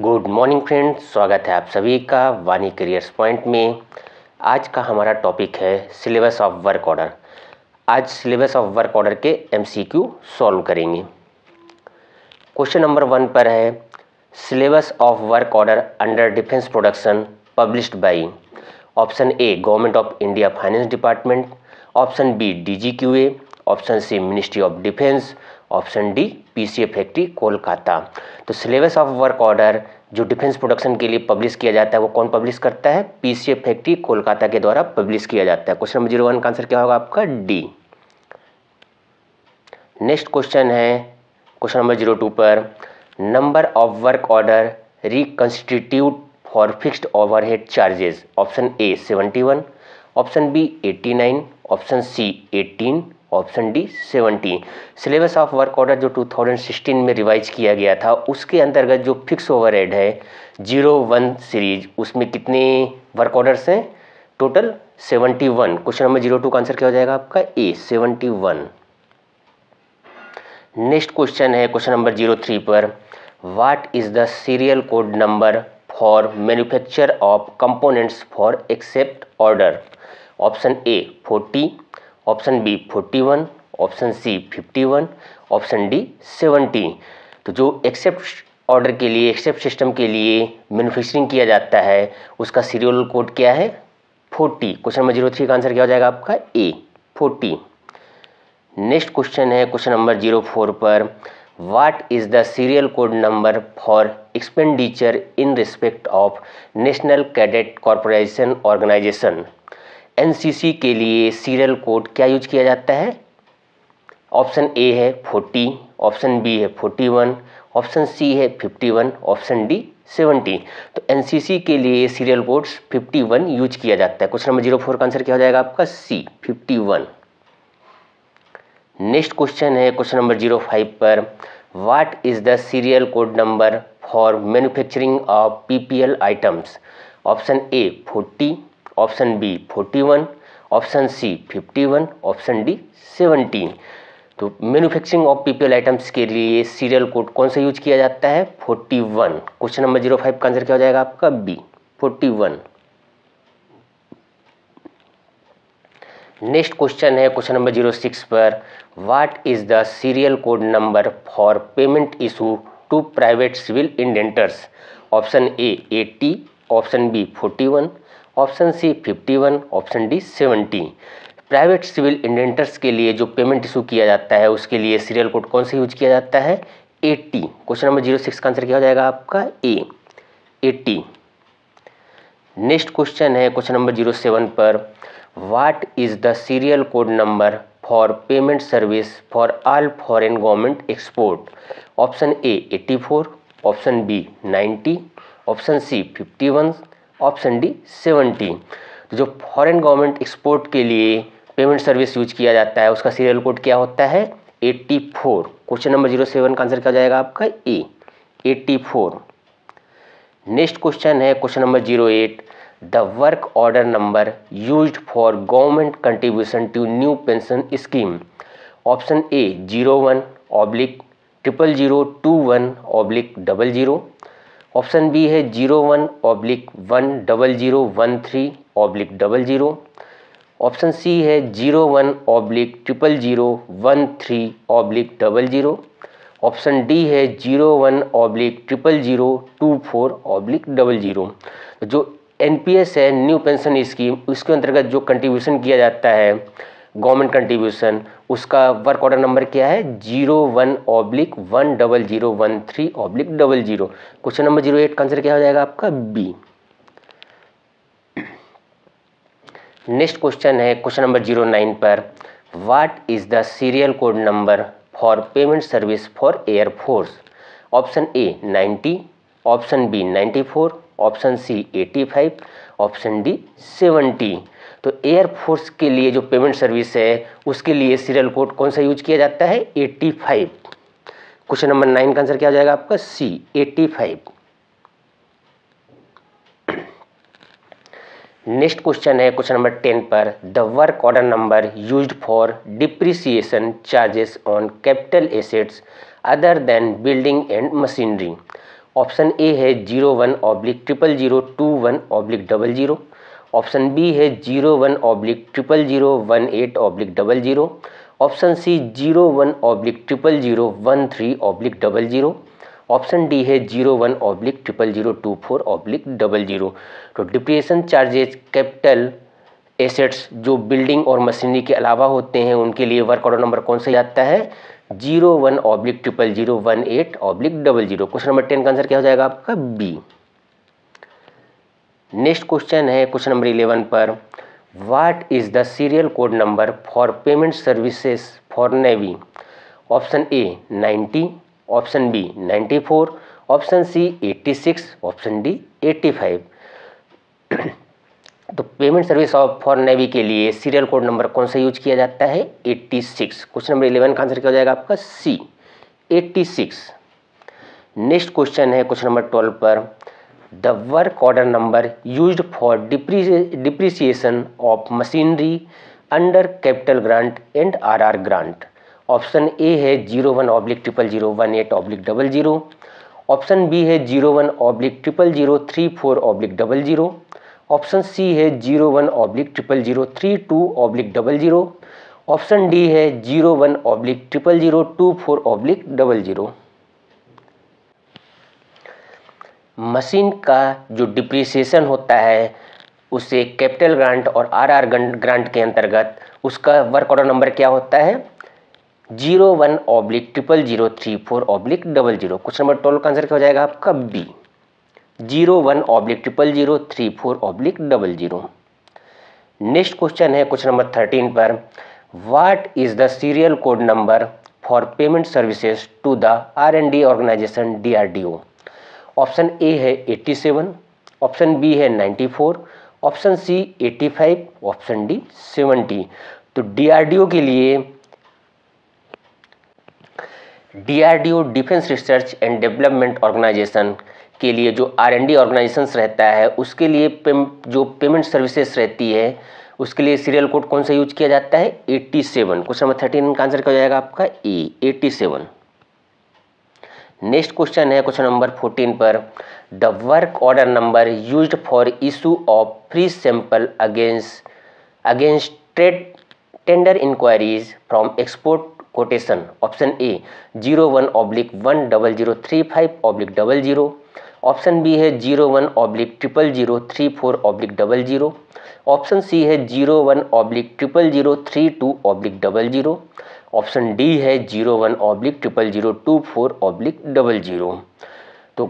Good morning friends, स्वागत है आप सभी का वानी करियर्स पॉइंट में। आज का हमारा टॉपिक है सिलेबस ऑफ वर्क ऑर्डर। आज सिलेबस ऑफ वर्क ऑर्डर के एमसीक्यू सॉल्व करेंगे। क्वेश्चन नंबर 1 पर है syllabus of work order under defence production published by option A government of India finance department, option B DGQA, option C ministry of defence, option D PCA factory Kolkata. तो syllabus of work order जो defence production के लिए publish किया जाता है वो कौन publish करता है? PCA फैक्ट्री कोलकाता के द्वारा पब्लिश किया जाता है। क्वेश्चन नंबर 01 का आंसर क्या होगा आपका? डी। नेक्स्ट क्वेश्चन है क्वेश्चन नंबर 02 पर number of work order reconstitute for fixed overhead charges, option A 71, option B 89, option C 18, option D 70। Syllabus of work order जो 2016 में रिवाइज किया गया था उसके अंतर्गत जो फिक्स ओवरहेड है 01 सीरीज, उसमें कितने वर्क ऑर्डर्स हैं? टोटल 71। क्वेश्चन नंबर 02 का आंसर क्या हो जाएगा आपका? ए 71। नेक्स्ट क्वेश्चन है क्वेश्चन नंबर 03 पर what is the serial code number for manufacture of components for accept order, option A 40, option B 41, option C 51, option D 70। तो जो एक्सेप्ट ऑर्डर के लिए, एक्सेप्ट सिस्टम के लिए मैन्युफैक्चरिंग किया जाता है उसका सीरियल कोड क्या है? 40। क्वेश्चन नंबर 03 का आंसर क्या हो जाएगा आपका? ए 40। नेक्स्ट क्वेश्चन है क्वेश्चन नंबर 04 पर what is the serial code number for expenditure in respect of national cadet corporation organisation, NCC के लिए सीरियल कोड क्या यूज किया जाता है? ऑप्शन ए है 40, ऑप्शन बी है 41, ऑप्शन सी है 51, ऑप्शन डी 70। तो NCC के लिए सीरियल कोड 51 यूज किया जाता है। क्वेश्चन नंबर 04 का आंसर क्या हो जाएगा आपका? सी 51। नेक्स्ट क्वेश्चन है क्वेश्चन नंबर 05 पर what is the serial code number for manufacturing of PPL items, option A 40, option B 41, option C 51, option D 70। तो मैन्युफैक्चरिंग ऑफ PPL आइटम्स के लिए सीरियल कोड कौन सा यूज किया जाता है? 41। क्वेश्चन नंबर 05 का आंसर क्या हो जाएगा आपका? बी 41। नेक्स्ट क्वेश्चन है क्वेश्चन नंबर 06 पर what is the serial code number for payment issue to private civil indenters, option A 80, option B 41, option C 51, option D 70। Private civil indenters के लिए जो पेमेंट इशू किया जाता है उसके लिए सीरियल कोड कौन सा यूज किया जाता है? 80। क्वेश्चन नंबर 06 का आंसर क्या हो जाएगा आपका? ए 80। नेक्स्ट क्वेश्चन है क्वेश्चन नंबर 07 पर what is the serial code number for payment service for all foreign government export, option A 84, option B 90, option C 51, option D 70। तो जो फॉरेन गवर्नमेंट एक्सपोर्ट के लिए पेमेंट सर्विस यूज किया जाता है उसका सीरियल कोड क्या होता है? 84। क्वेश्चन नंबर 07 का आंसर क्या हो जाएगा आपका? ए 84। नेक्स्ट क्वेश्चन है question number 08 the work order number used for government contribution to new pension scheme, option A 01/000210/00, option B है 01/100130/00, ऑप्शन सी है 01/0003/00, ऑप्शन डी है 01/000240/00। जो NPS है, न्यू पेंशन स्कीम, उसके अंतर्गत जो कंट्रीब्यूशन किया जाता है गवर्नमेंट कंट्रीब्यूशन, उसका वर्क ऑर्डर नंबर क्या है? 01/100130/00। क्वेश्चन नंबर 08 का आंसर क्या हो जाएगा आपका? बी। नेक्स्ट क्वेश्चन है क्वेश्चन नंबर 09 पर what is the serial code number for payment service for air force, option A 90, option B 94, option C 85, option D 70। तो एयरफोर्स के लिए जो पेमेंट सर्विस है उसके लिए सीरियल कोड कौन सा यूज किया जाता है? 85। क्वेश्चन नंबर 9 का आंसर क्या हो जाएगा आपका? सी 85। नेक्स्ट क्वेश्चन है क्वेश्चन नंबर 10 पर the work order number used for depreciation charges on capital assets other than building and machinery, option A है 01/000210/00, ऑप्शन बी है 01/000018/00, ऑप्शन सी 01/000013/00, ऑप्शन डी है 01/000024/00। तो डिप्रिसिएशन चार्जेज कैपिटल एसेट्स जो building और machinery के अलावा होते हैं उनके लिए वर्क ऑर्डर नंबर कौन सा आता है 01/000018/00। क्वेश्चन नंबर 10 का आंसर क्या हो जाएगा आपका बी। नेक्स्ट क्वेश्चन है क्वेश्चन नंबर 11 पर, what is the serial code number for payment services for navy? Option A 90, option B 94, option C 86, option D 85। तो payment service of for navy के लिए सीरियल कोड नंबर कौन सा use किया जाता है 86। क्वेश्चन नंबर 11 का आंसर क्या हो जाएगा आपका सी 86। नेक्स्ट क्वेश्चन है क्वेश्चन नंबर 12 पर, the work order number used for depreciation of machinery under capital grant and RR grant. Option A है 01/000018/00, ऑप्शन बी है 01/000034/00, ऑप्शन सी है 01/000032/00, ऑप्शन डी है 01/000024/00। मशीन का जो डिप्रिसिएशन होता है उसे कैपिटल ग्रांट और आरआर ग्रांट के अंतर्गत उसका वर्क ऑर्डर नंबर क्या होता है 01/000034/00। क्वेश्चन नंबर 12 का आंसर क्या हो जाएगा आपका बी 01/000034/00। नेक्स्ट क्वेश्चन है क्वेश्चन नंबर 13 पर, what is the serial code number for payment services to the R&D organisation DRDO? Option A है 87, ऑप्शन बी है 94, ऑप्शन सी 85, ऑप्शन डी 70। तो DRDO के लिए DRDO defence research and development organisation के लिए जो R&D organisations रहता है उसके लिए जो पेमेंट सर्विसेज रहती है उसके लिए सीरियल कोड कौन सा यूज किया जाता है 87। क्वेश्चन नंबर 13 का आंसर क्या हो जाएगा आपका ए 87। नेक्स्ट क्वेश्चन है क्वेश्चन नंबर 14 पर, the work order number used for issue of free sample against trade tender enquiries from export quotation. Option A 01/10035/00, option B है 01/000034/00, ऑप्शन सी है 01/000032/00, option D है 01/000024/00। तो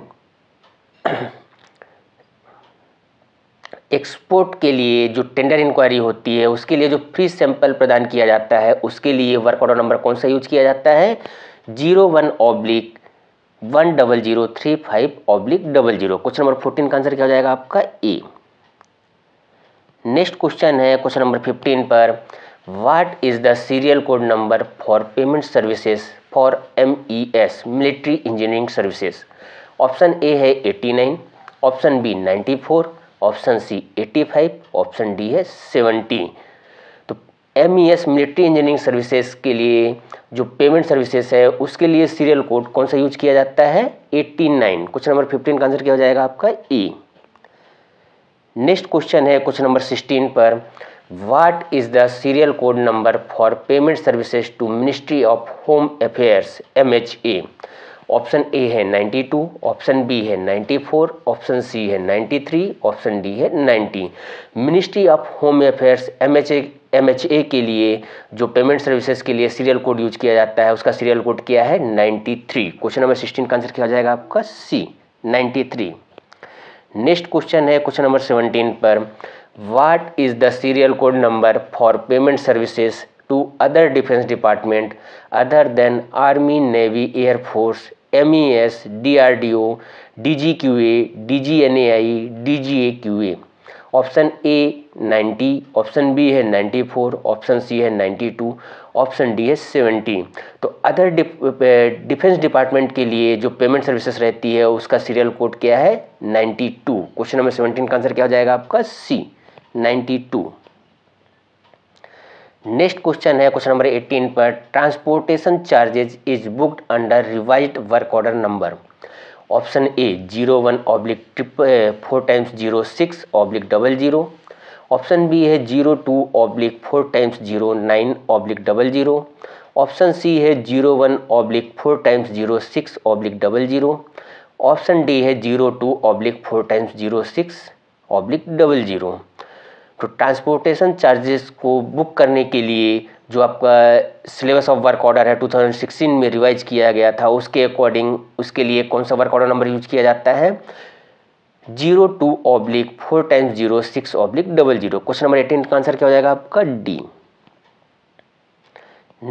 एक्सपोर्ट के लिए जो tender inquiry होती है उसके लिए जो फ्री सैंपल प्रदान किया जाता है उसके लिए वर्क ऑर्डर नंबर कौन सा यूज किया जाता है 01/10035/00। क्वेश्चन नंबर 14 का आंसर क्या हो जाएगा आपका ए। नेक्स्ट क्वेश्चन है क्वेश्चन नंबर 15 पर, what is the serial code number for payment services for MES military engineering services? Option A है 89, option B 94, option C 85, option D है 70। तो MES मिलिट्री इंजीनियरिंग सर्विसेज के लिए जो पेमेंट सर्विसेज है उसके लिए सीरियल कोड कौन सा यूज किया जाता है 89। क्वेश्चन नंबर 15 का आंसर क्या हो जाएगा आपका ई। नेक्स्ट क्वेश्चन है क्वेश्चन नंबर 16 पर, what is the serial code number for payment services to ministry of home affairs MHA? Option A है 92, ऑप्शन बी है 94, ऑप्शन सी है 93, ऑप्शन डी है 90। Ministry of home affairs MHA के लिए जो payment services के लिए सीरियल कोड यूज किया जाता है उसका सीरियल कोड क्या है 93। क्वेश्चन नंबर 16 का आंसर क्या हो जाएगा आपका सी 93। नेक्स्ट क्वेश्चन है क्वेश्चन नंबर 17 पर, what is the serial code number for payment services to other defence department other than army, navy, air force, MES, DRDO, DGQA, DGNAI, DGAQA? Option A 90, option B है 94, option C है 92, option D है 70। तो other defence department के लिए जो payment services रहती है उसका सीरियल कोड क्या है 92। क्वेश्चन नंबर 17 का आंसर क्या हो जाएगा आपका सी 92। नेक्स्ट क्वेश्चन है क्वेश्चन नंबर 18 पर, transportation charges is booked under revised work order number. Option A 01/4×06/00, option B है 02/4×09/00, ऑप्शन सी है 01/4×06/00, ऑप्शन डी है 02/4×06/00। तो ट्रांसपोर्टेशन चार्जेस को बुक करने के लिए जो आपका सिलेबस ऑफ वर्क ऑर्डर है 2016 में रिवाइज किया गया था, उसके अकॉर्डिंग उसके लिए कौन सा वर्क ऑर्डर नंबर यूज किया जाता है? 02/4×06/00। क्वेश्चन नंबर 18 का आंसर क्या हो जाएगा आपका? डी।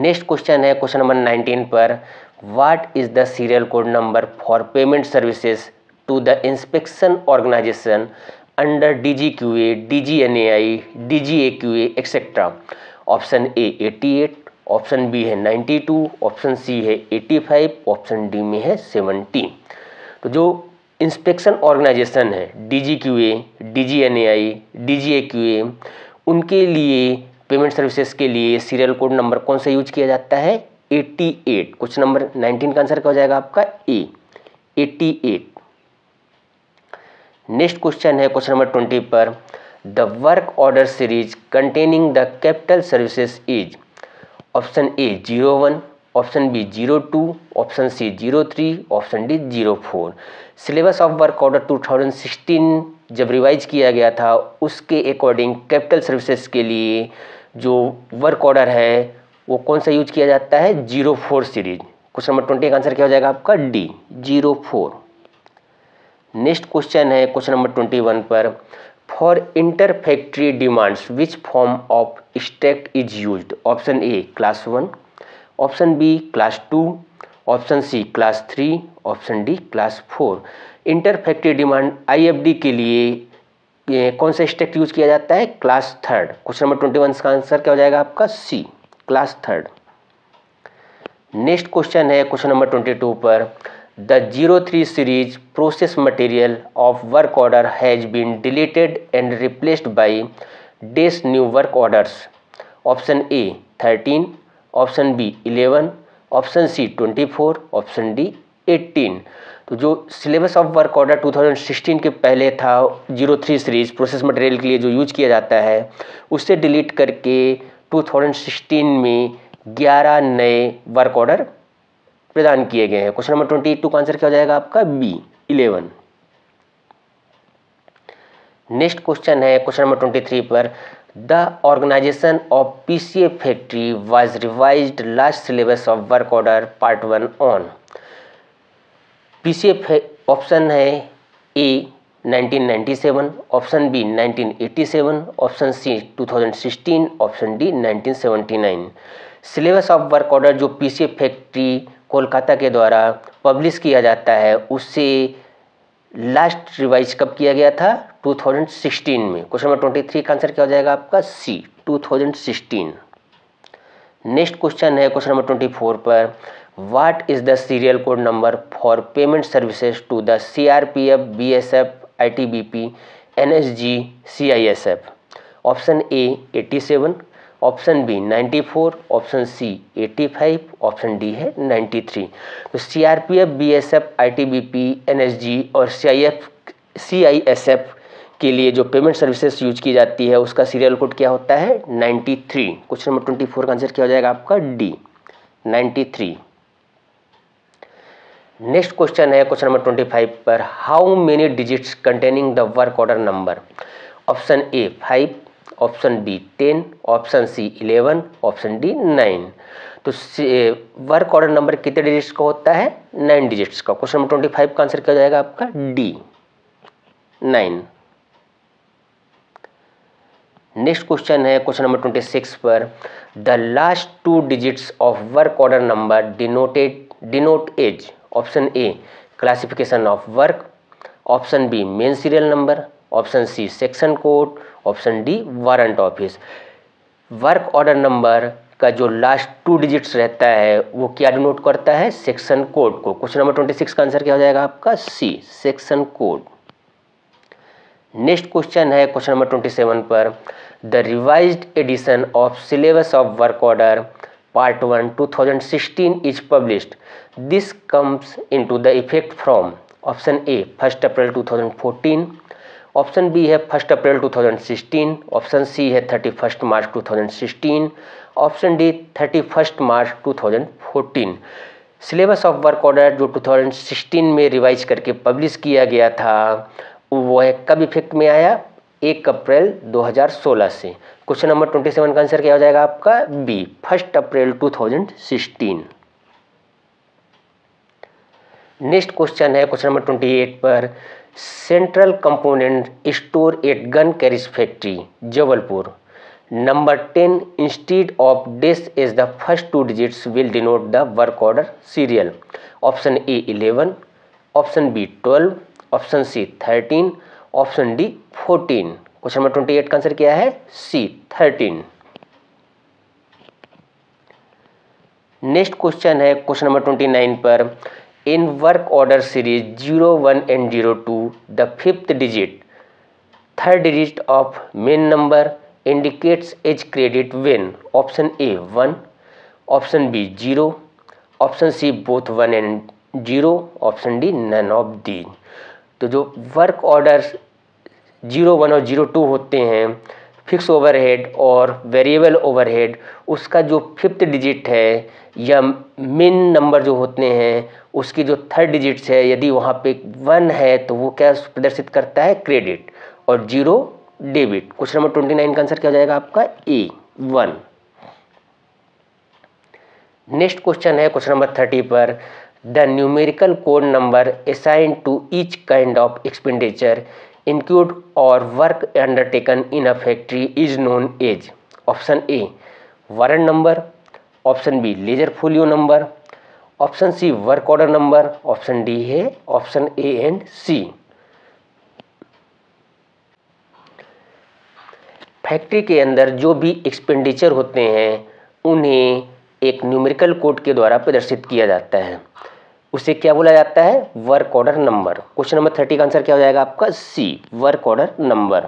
नेक्स्ट क्वेश्चन है क्वेश्चन नंबर 19 पर, what is the serial code number for payment services to the inspection organisation under DGQA, DGNAI, DGAQA etcetera? Option A 88, option B है 92, ऑप्शन सी है 85, option D में है 70। तो जो inspection organisation है DGQA, DGNAI, DGAQA, उनके लिए payment services के लिए सीरियल कोड नंबर कौन सा यूज किया जाता है? 88। क्वेश्चन नंबर 19 का आंसर क्या हो जाएगा आपका? ए 88। नेक्स्ट क्वेश्चन है क्वेश्चन नंबर 20 पर, the work order series containing the capital services is? Option A 01, option B 02, option C 03, option D 04। Syllabus of work order 2016 जब रिवाइज किया गया था, उसके अकॉर्डिंग कैपिटल सर्विसेज के लिए जो वर्क ऑर्डर है वो कौन सा यूज किया जाता है? 04 सीरीज। क्वेश्चन नंबर 20 का आंसर क्या हो जाएगा आपका? डी 04। नेक्स्ट क्वेश्चन है क्वेश्चन नंबर 21 पर, for inter factory demands which form of extract is used? Option A class 1, option B class 2, option C class 3, option D class 4। Inter factory demand IFD के लिए कौन सा स्ट्रैक्ट use किया जाता है? Class 3rd। Question number 21 का answer क्या हो जाएगा आपका? C class 3rd। Next question है क्वेश्चन नंबर 22 पर, The 03 series process material of work order has been deleted and replaced by dash new work orders. Option A 13, option B 11, option C 24, option D 18. तो जो syllabus of work order 2016 के पहले था 03 series process material के लिए जो use किया जाता है, उससे डिलीट करके 2016 में 11 नए वर्क ऑर्डर प्रदान किए गए हैं। क्वेश्चन नंबर 22 का आंसर क्या हो जाएगा आपका? बी 11। नेक्स्ट क्वेश्चन है क्वेश्चन नंबर 23 पर, the organisation of PCA factory was revised last syllabus of work order part 1 on? PCA option है A 1997, option B 1987, option C 2016, option D 1979। Syllabus of work order जो PCA factory Kolkata के द्वारा publish किया जाता है, उससे last revise कब किया गया था? 2016 में। क्वेश्चन नंबर 23 का आंसर क्या हो जाएगा आपका? सी 2016। नेक्स्ट क्वेश्चन है क्वेश्चन नंबर 24 पर, what is the serial code number for payment services to the CRPF, BSF, ITBP, NSG, CISF? Option A 87, option B 94, option C 85, option D है 93। तो CRPF, BSF, ITBP, NSG और CISF के लिए जो payment services use की जाती है, उसका सीरियल कोड क्या होता है? 93। क्वेश्चन नंबर 24 का आंसर क्या हो जाएगा आपका? डी 93। नेक्स्ट क्वेश्चन है क्वेश्चन नंबर 25 पर, how many digits containing the work order number? Option A 5, option B 10, option C 11, option D 9। तो वर्क ऑर्डर नंबर कितने डिजिट्स का होता है? 9 डिजिट्स का। क्वेश्चन नंबर 25 का आंसर क्या हो जाएगा आपका? डी 9। नेक्स्ट क्वेश्चन है क्वेश्चन नंबर 26 पर, the last 2 digits of work order number denote as? Option A classification of work, option B main serial number, option C section code, option D warrant office. Work order number का जो last 2 digits रहता है, वो क्या denote करता है? Section code को। Question number 26 का आंसर क्या हो जाएगा आपका? C section code. Next question है क्वेश्चन नंबर 27 पर, the revised edition of syllabus of work order part 1 2016 is published, this comes into the effect from? Option A 1 April 2014, option B है 1 April 2016, option C है 31 March 2016, option D 31 March 2014। Syllabus of work order जो 2016 में revise करके publish किया गया था वो है कब इफेक्ट में आया, 1 अप्रैल 2016 से। क्वेश्चन नंबर 27 का आंसर क्या हो जाएगा आपका बी 1 अप्रैल 2016। नेक्स्ट क्वेश्चन है क्वेश्चन नंबर 28 पर central component store at gun carriage factory Jabalpur. Number 10 instead of these is the first 2 digits will denote the work order serial. Option A 11, option B 12, option C 13, option D 14। Question number 28 का answer क्या है C 13। Next question है question number 29 पर in work order series 01 and 02 the 5th digit 3rd digit of main number indicates age credit when option A 1, option B 0, option C both 1 and 0, option D none of these। तो जो work orders 01 और 02 होते हैं fix overhead और variable overhead, उसका जो 5th digit है या मेन नंबर जो होते हैं उसकी जो 3rd digits है, यदि वहाँ पे 1 है तो वो क्या प्रदर्शित करता है क्रेडिट और 0 डेबिट। क्वेश्चन नंबर 29 का आंसर क्या हो जाएगा आपका A 1। नेक्स्ट क्वेश्चन है क्वेश्चन नंबर 30 पर the numerical code number assign to each kind of expenditure include और work undertaken in a factory is known as. Option A warrant number, option B ledger folio number, option C work order number, option D है option A and C. Factory के अंदर जो भी expenditure होते हैं उन्हें एक न्यूमेरिकल कोड के द्वारा प्रदर्शित किया जाता है, उसे क्या बोला जाता है work order number. Question number 30 का आंसर क्या हो जाएगा आपका C work order number.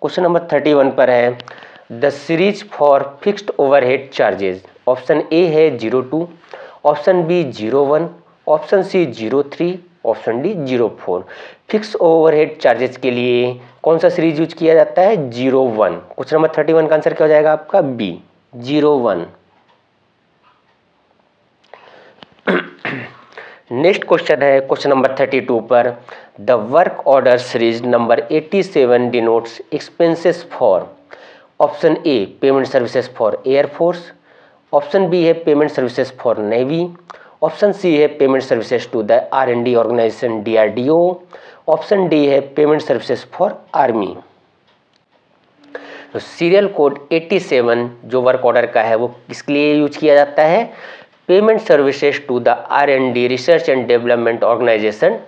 Question number 31 पर है the series for fixed overhead charges. Option A है 02, option B 01, option C 03, option D 04। Fix overhead charges के लिए कौन सा सीरीज यूज किया जाता है 01। क्वेश्चन नंबर 31 का आंसर क्या हो जाएगा आपका बी 01। नेक्स्ट क्वेश्चन है क्वेश्चन नंबर 32 पर the work order series number 87 denotes expenses for. Option A payment services for air force, option B है payment services for navy, option C है payment services to the R&D organisation DRDO, option D है payment services for army. तो serial code 87 जो work order का है वो किसके लिए यूज किया जाता है payment services to the R&D research and development organisation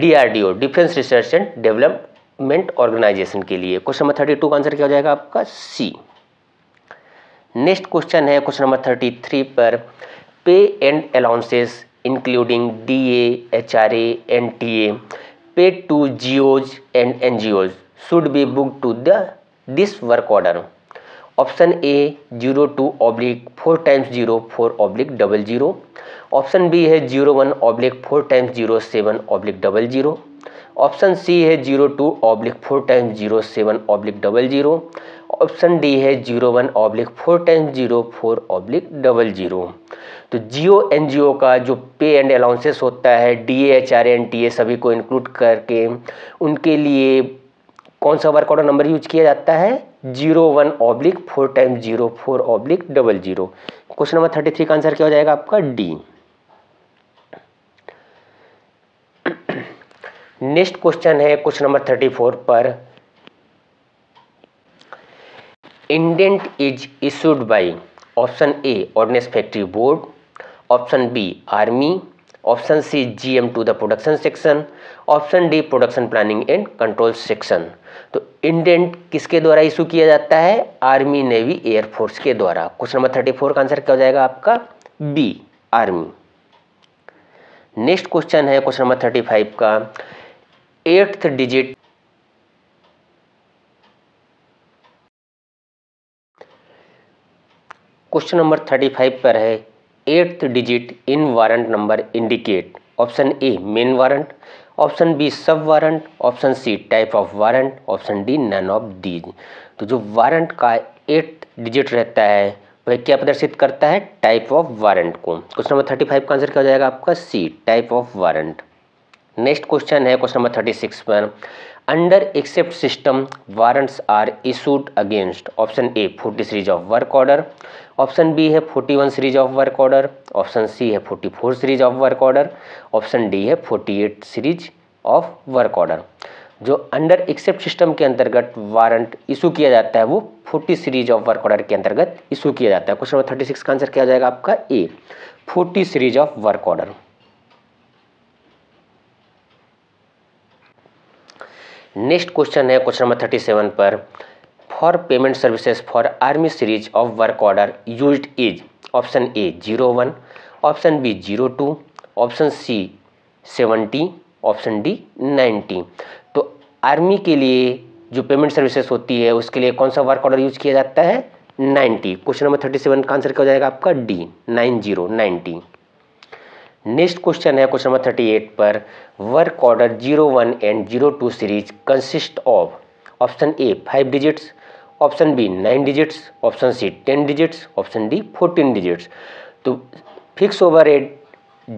DRDO defence research and development organisation के लिए। क्वेश्चन नंबर 32 का आंसर क्या हो जाएगा आपका सी। नेक्स्ट क्वेश्चन है क्वेश्चन नंबर 33 पर pay and allowances including DA, HRA, NTA paid to GOs and NGOs should be booked to this work order। Option A 02/4 times 04/00, option B है 01/4 times 07/00, option C है 02/4 times 07/00, option D है 01/4 times 04/00। तो GO NGO का जो पे and allowances होता है DA, HRA, NTA सभी को इंक्लूड करके उनके लिए कौन सा वर्क ऑर्डर नंबर यूज किया जाता है 01/4 times 04/00। क्वेश्चन नंबर 33 का आंसर क्या हो जाएगा आपका डी। नेक्स्ट क्वेश्चन है क्वेश्चन नंबर 34 पर indent is issued by. Option A ordnance factory board, option B army, option C GM to the production section, option D production planning and control section. तो indent किसके द्वारा issue किया जाता है army, navy, air force के द्वारा। Question number 34 का answer क्या हो जाएगा आपका बी आर्मी। नेक्स्ट क्वेश्चन है क्वेश्चन नंबर 35 का 8th digit क्वेश्चन नंबर 35 पर है 8th digit in warrant number indicate option A main warrant, option B sub warrant, option C type of warrant, option D none of these. तो जो warrant का 8 digit रहता है वह क्या प्रदर्शित करता है, टाइप ऑफ वारंट को। क्वेश्चन नंबर 35 का आंसर क्या हो जाएगा आपका C type of warrant. Next question है क्वेश्चन नंबर 36 पर, under accept system warrants are issued against, option A 40 series of work order, option B है 41 series of work order, option C है 44 series of work order, option D है 48 series of work order. जो under accept system के अंतर्गत warrant issue किया जाता है वो 40 सीरीज ऑफ वर्क ऑर्डर के अंतर्गत इशू किया जाता है। क्वेश्चन नंबर 36 का आंसर क्या हो जाएगा आपका A 40 series of work order. Next question है क्वेश्चन नंबर 37 पर, for payment services for army series of work order used is, option A 01, option B 02, option C 70, option D 90। तो army के लिए जो पेमेंट सर्विसेज होती है उसके लिए कौन सा वर्क ऑर्डर यूज किया जाता है, 90। क्वेश्चन नंबर 37 का आंसर क्या हो जाएगा आपका डी 90। नेक्स्ट क्वेश्चन है क्वेश्चन नंबर 38 पर, work order 01 and 02 series consist of, option A 5 digits, option B 9 digits, option C 10 digits, option D 14 digits. तो फिक्स ओवरहेड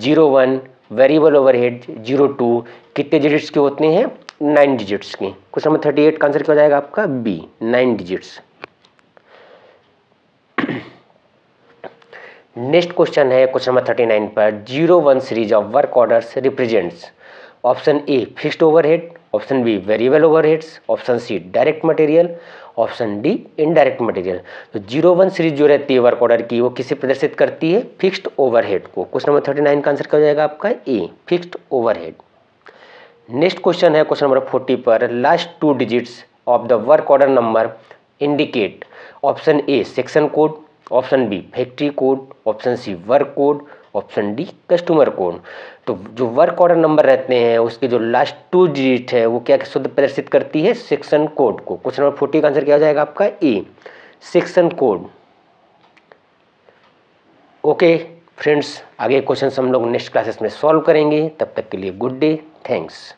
01, वेरिएबल ओवरहेड 02 कितने डिजिट्स के होते हैं, 9 डिजिट्स के। क्वेश्चन नंबर 38 का answer क्या हो जाएगा आपका बी 9 डिजिट्स। नेक्स्ट क्वेश्चन है क्वेश्चन नंबर 39 पर, 01 series of work orders represents, option A fixed overhead, option B variable overheads, option C direct material, option D indirect material. तो 01 series जो रहती है वर्क ऑर्डर की वो किसे प्रदर्शित करती है, फिक्स्ड ओवरहेड को। क्वेश्चन नंबर 39 का आंसर क्या हो जाएगा आपका A fixed overhead. Next question है क्वेश्चन नंबर 40 पर, last 2 digits of the work order number indicate, option A section code, option B factory code, option C work code, option D customer code. तो जो work order number रहते हैं उसके जो last 2 digit है वो क्या शुद्ध प्रदर्शित करती है, सेक्शन कोड को। क्वेश्चन नंबर 40 का आंसर क्या हो जाएगा आपका A section code. Okay friends, आगे क्वेश्चन हम लोग नेक्स्ट क्लासेस में सॉल्व करेंगे। तब तक के लिए गुड डे, थैंक्स।